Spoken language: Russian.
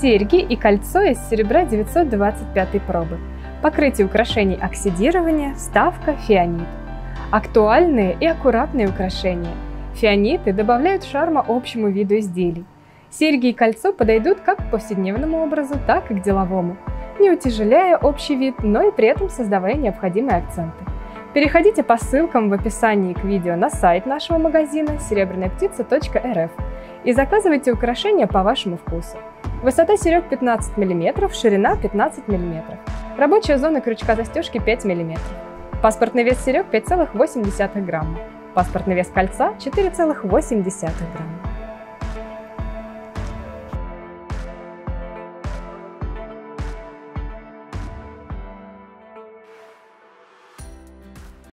серьги и кольцо из серебра 925 пробы. Покрытие украшений оксидирования, вставка фианит. Актуальные и аккуратные украшения. Фианиты добавляют шарма общему виду изделий. Серьги и кольцо подойдут как к повседневному образу, так и к деловому, не утяжеляя общий вид, но и при этом создавая необходимые акценты. Переходите по ссылкам в описании к видео на сайт нашего магазина серебрянаяптица.рф и заказывайте украшения по вашему вкусу. Высота серег 15 мм, ширина 15 мм. Рабочая зона крючка застежки 5 мм. Паспортный вес серег 5,8 грамма. Паспортный вес кольца 4,8 грамма.